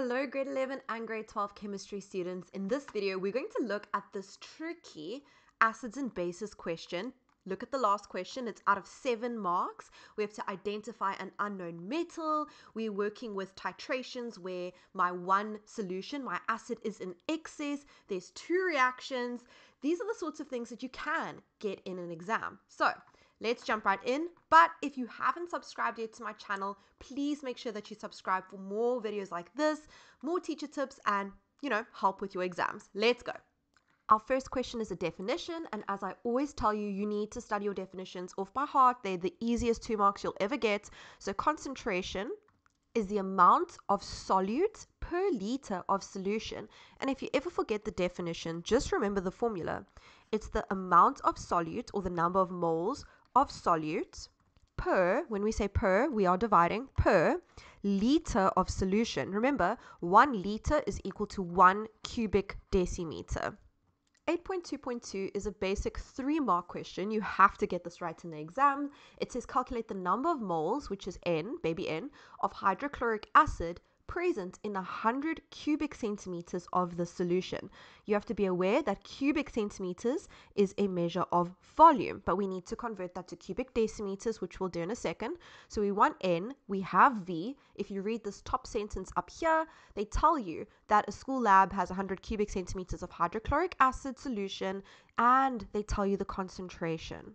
Hello grade 11 and grade 12 chemistry students. In this video we're going to look at this tricky acids and bases question. Look at the last question. It's out of 7 marks. We have to identify an unknown metal. We're working with titrations where my one solution, my acid, is in excess. There's 2 reactions. These are the sorts of things that you can get in an exam. So let's jump right in. But if you haven't subscribed yet to my channel, please make sure that you subscribe for more videos like this, more teacher tips, and, you know, help with your exams. Let's go. Our first question is a definition, and as I always tell you, you need to study your definitions off by heart. They're the easiest 2 marks you'll ever get. So concentration is the amount of solute per liter of solution. And if you ever forget the definition, just remember the formula. It's the amount of solute, or the number of moles of solute, per, when we say per, we are dividing, per liter of solution. Remember, 1 liter is equal to 1 cubic decimeter. 8.2.2 is a basic 3-mark question. You have to get this right in the exam. It says calculate the number of moles, which is N, baby N, of hydrochloric acid present in 100 cubic centimeters of the solution. You have to be aware that cubic centimeters is a measure of volume, but we need to convert that to cubic decimeters, which we'll do in a second. So we want N, we have V. If you read this top sentence up here, they tell you that a school lab has 100 cubic centimeters of hydrochloric acid solution, and they tell you the concentration.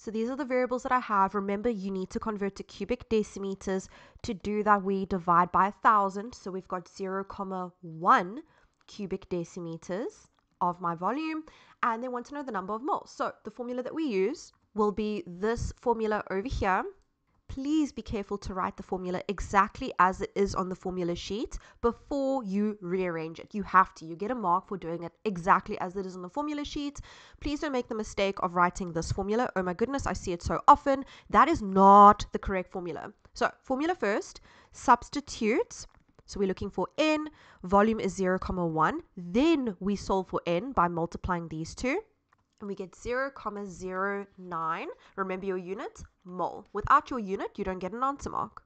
So these are the variables that I have. Remember, you need to convert to cubic decimeters. To do that, we divide by 1,000. So we've got 0.1 cubic decimeters of my volume. And they want to know the number of moles. So the formula that we use will be this formula over here. Please be careful to write the formula exactly as it is on the formula sheet before you rearrange it. You have to. You get a mark for doing it exactly as it is on the formula sheet. Please don't make the mistake of writing this formula. Oh my goodness, I see it so often. That is not the correct formula. So, formula first, substitute. So we're looking for N, volume is 0.1. Then we solve for N by multiplying these two. And we get 0.09, remember your unit, mole. Without your unit, you don't get an answer mark.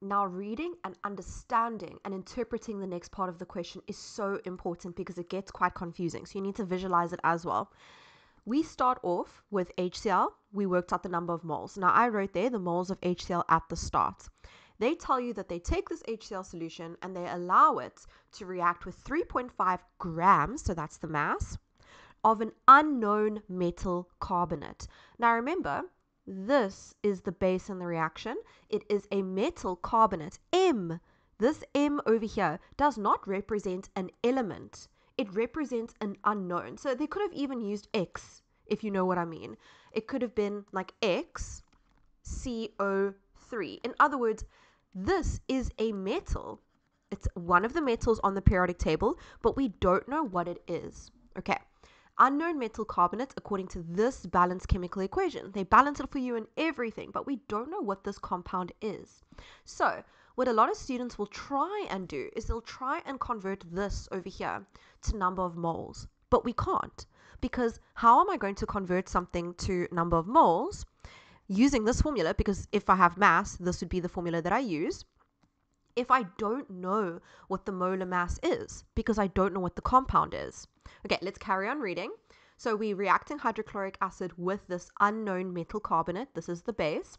Now, reading and understanding and interpreting the next part of the question is so important because it gets quite confusing. So you need to visualize it as well. We start off with HCl. We worked out the number of moles. Now, I wrote there the moles of HCl at the start. They tell you that they take this HCl solution and they allow it to react with 3.5 grams, so that's the mass, of an unknown metal carbonate. Now remember, this is the base in the reaction. It is a metal carbonate. M, this M over here, does not represent an element. It represents an unknown. So they could have even used X, if you know what I mean. It could have been like X, CO3. In other words, this is a metal. It's one of the metals on the periodic table, but we don't know what it is. Okay. Unknown metal carbonate according to this balanced chemical equation. They balance it for you in everything, but we don't know what this compound is. So what a lot of students will try and do is they'll try and convert this over here to number of moles, but we can't, because how am I going to convert something to number of moles using this formula? Because if I have mass, this would be the formula that I use. If I don't know what the molar mass is, because I don't know what the compound is. Okay, let's carry on reading. So we're reacting hydrochloric acid with this unknown metal carbonate. This is the base.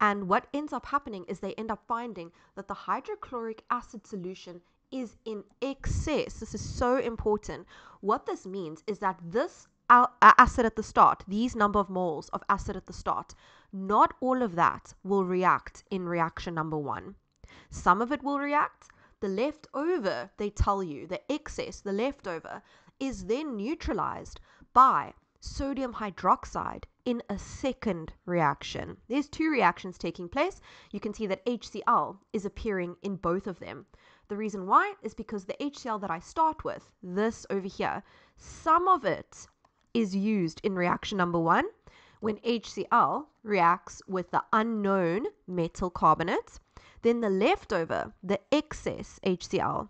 And what ends up happening is they end up finding that the hydrochloric acid solution is in excess. This is so important. What this means is that this acid at the start, these number of moles of acid at the start, not all of that will react in reaction number 1. Some of it will react. The leftover, they tell you, the excess, the leftover, is then neutralized by sodium hydroxide in a second reaction. There's 2 reactions taking place. You can see that HCl is appearing in both of them. The reason why is because the HCl that I start with, this over here, some of it is used in reaction number 1 when HCl reacts with the unknown metal carbonate. Then the leftover, the excess HCl,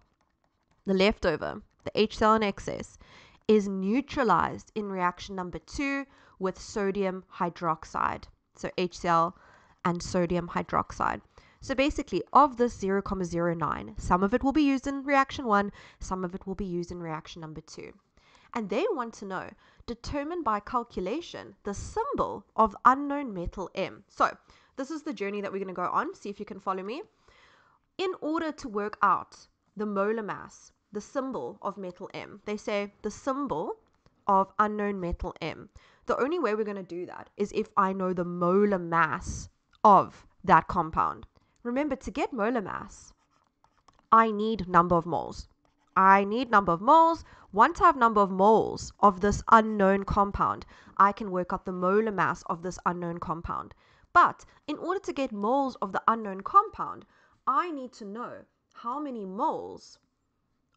the leftover, the HCl in excess, is neutralized in reaction number 2 with sodium hydroxide. So HCl and sodium hydroxide. So basically, of this 0.09, some of it will be used in reaction 1, some of it will be used in reaction number 2. And they want to know, determine by calculation, the symbol of unknown metal M. So this is the journey that we're going to go on. See if you can follow me. In order to work out the molar mass, the symbol of metal M, they say the symbol of unknown metal M. The only way we're going to do that is if I know the molar mass of that compound. Remember, to get molar mass, I need number of moles. I need number of moles. Once I have number of moles of this unknown compound, I can work out the molar mass of this unknown compound. But in order to get moles of the unknown compound, I need to know how many moles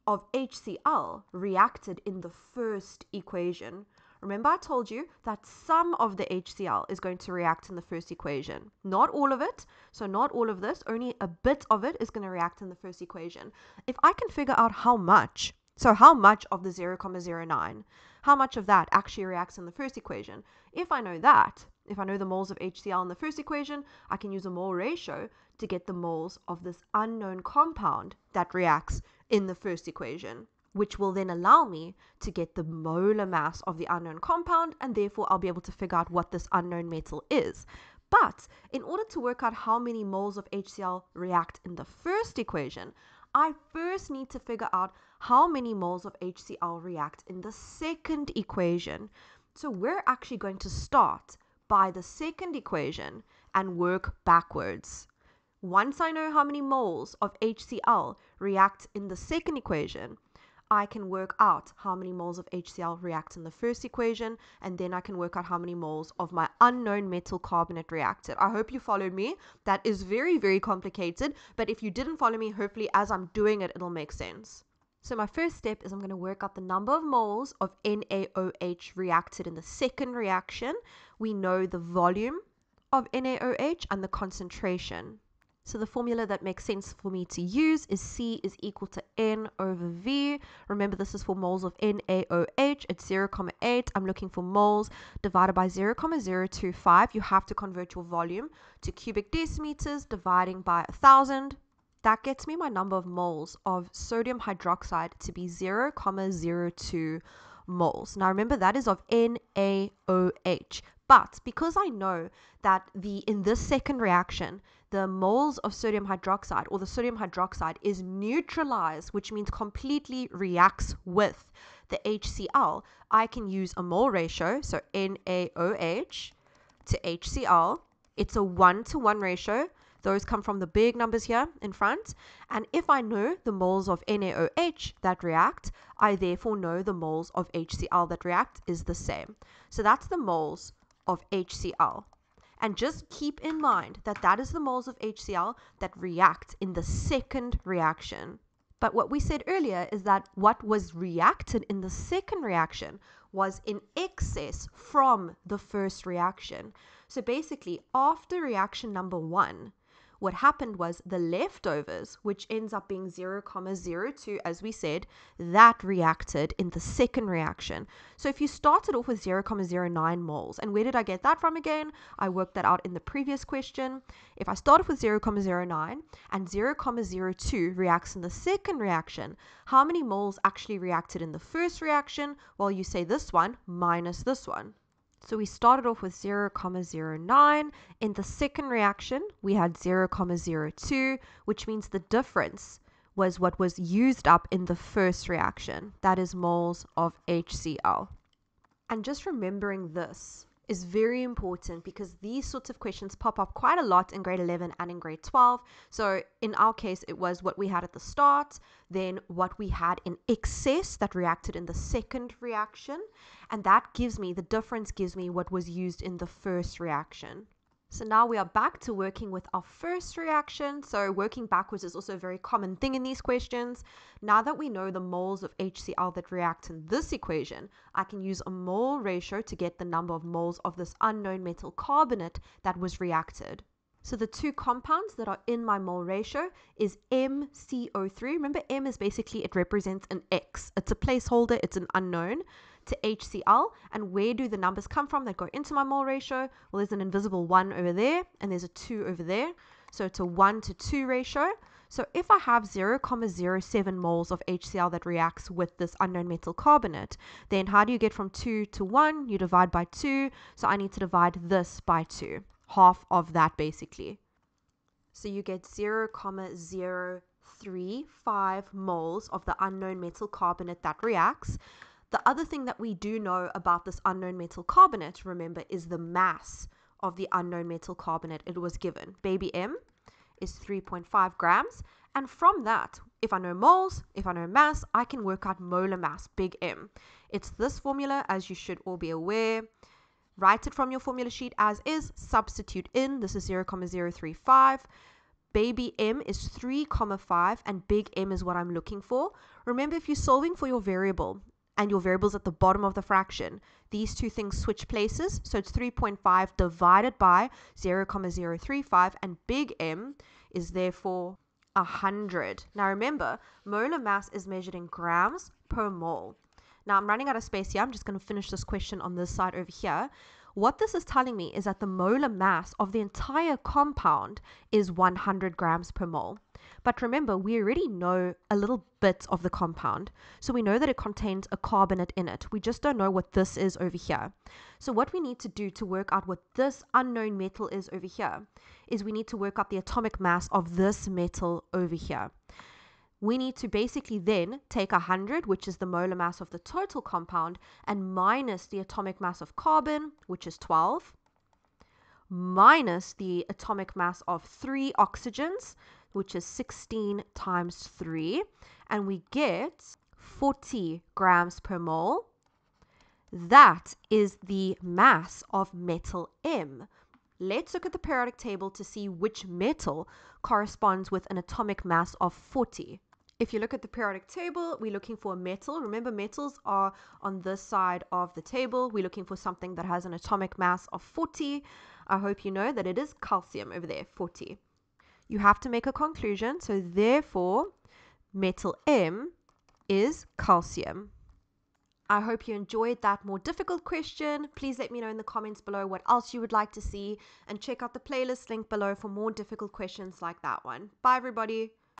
of HCl reacted in the first equation. Remember, I told you that some of the HCl is going to react in the first equation. Not all of it. So not all of this, only a bit of it is going to react in the first equation. If I can figure out how much, so how much of the 0.09, how much of that actually reacts in the first equation, if I know that, if I know the moles of HCl in the first equation, I can use a mole ratio to get the moles of this unknown compound that reacts in the first equation, which will then allow me to get the molar mass of the unknown compound, and therefore I'll be able to figure out what this unknown metal is. But in order to work out how many moles of HCl react in the first equation, I first need to figure out how many moles of HCl react in the second equation. So we're actually going to start by the second equation and work backwards. Once I know how many moles of HCl react in the second equation, I can work out how many moles of HCl react in the first equation, and then I can work out how many moles of my unknown metal carbonate reacted. I hope you followed me. That is very, very complicated, but if you didn't follow me, hopefully as I'm doing it, it'll make sense. So my first step is I'm going to work out the number of moles of NaOH reacted in the second reaction. We know the volume of NaOH and the concentration. So the formula that makes sense for me to use is C is equal to N over V. Remember, this is for moles of NaOH. It's 0.8. I'm looking for moles divided by 0.025. You have to convert your volume to cubic decimeters, dividing by 1,000. That gets me my number of moles of sodium hydroxide to be 0.02 moles. Now remember, that is of NaOH. But because I know that in this second reaction, the moles of sodium hydroxide, or the sodium hydroxide, is neutralized, which means completely reacts with the HCl, I can use a mole ratio, so NaOH to HCl. It's a 1-to-1 ratio. Those come from the big numbers here in front. And if I know the moles of NaOH that react, I therefore know the moles of HCl that react is the same. So that's the moles of HCl. And just keep in mind that that is the moles of HCl that react in the second reaction. But what we said earlier is that what was reacted in the second reaction was in excess from the first reaction. So basically, after reaction number 1, what happened was the leftovers, which ends up being 0.02, as we said, that reacted in the second reaction. So if you started off with 0.09 moles, and where did I get that from again? I worked that out in the previous question. If I started with 0.09 and 0.02 reacts in the second reaction, how many moles actually reacted in the first reaction? Well, you say this one minus this one. So we started off with 0.09. In the second reaction, we had 0.02, which means the difference was what was used up in the first reaction. That is moles of HCl. And just remembering this is very important, because these sorts of questions pop up quite a lot in grade 11 and in grade 12. So in our case, it was what we had at the start, then what we had in excess that reacted in the second reaction, and that gives me, the difference gives me what was used in the first reaction. So now we are back to working with our first reaction. So working backwards is also a very common thing in these questions. Now that we know the moles of HCl that react in this equation, I can use a mole ratio to get the number of moles of this unknown metal carbonate that was reacted. So the two compounds that are in my mole ratio is MCO3. Remember, M is basically, it represents an X. It's a placeholder, it's an unknown, to HCl. And where do the numbers come from that go into my mole ratio? Well, there's an invisible 1 over there, and there's a 2 over there. So it's a 1:2 ratio. So if I have 0.07 moles of HCl that reacts with this unknown metal carbonate, then how do you get from 2 to 1? You divide by 2. So I need to divide this by 2, half of that basically. So you get 0.035 moles of the unknown metal carbonate that reacts. The other thing that we do know about this unknown metal carbonate, remember, is the mass of the unknown metal carbonate it was given. Baby M is 3.5 grams. And from that, if I know moles, if I know mass, I can work out molar mass, big M. It's this formula, as you should all be aware. Write it from your formula sheet as is, substitute in, this is 0.035. Baby M is 3.5 and big M is what I'm looking for. Remember, if you're solving for your variable and your variable's at the bottom of the fraction, these two things switch places. So it's 3.5 divided by 0.035 and big M is therefore 100. Now remember, molar mass is measured in grams per mole. Now I'm running out of space here. I'm just going to finish this question on this side over here. What this is telling me is that the molar mass of the entire compound is 100 grams per mole. But remember, we already know a little bit of the compound. So we know that it contains a carbonate in it. We just don't know what this is over here. So what we need to do to work out what this unknown metal is over here is we need to work out the atomic mass of this metal over here. We need to basically then take 100, which is the molar mass of the total compound, and minus the atomic mass of carbon, which is 12, minus the atomic mass of 3 oxygens, which is 16 times 3, and we get 40 grams per mole. That is the mass of metal M. Let's look at the periodic table to see which metal corresponds with an atomic mass of 40. If you look at the periodic table, we're looking for a metal. Remember, metals are on this side of the table. We're looking for something that has an atomic mass of 40. I hope you know that it is calcium over there, 40. You have to make a conclusion, so therefore, metal M is calcium. I hope you enjoyed that more difficult question. Please let me know in the comments below what else you would like to see, and check out the playlist link below for more difficult questions like that one. Bye everybody!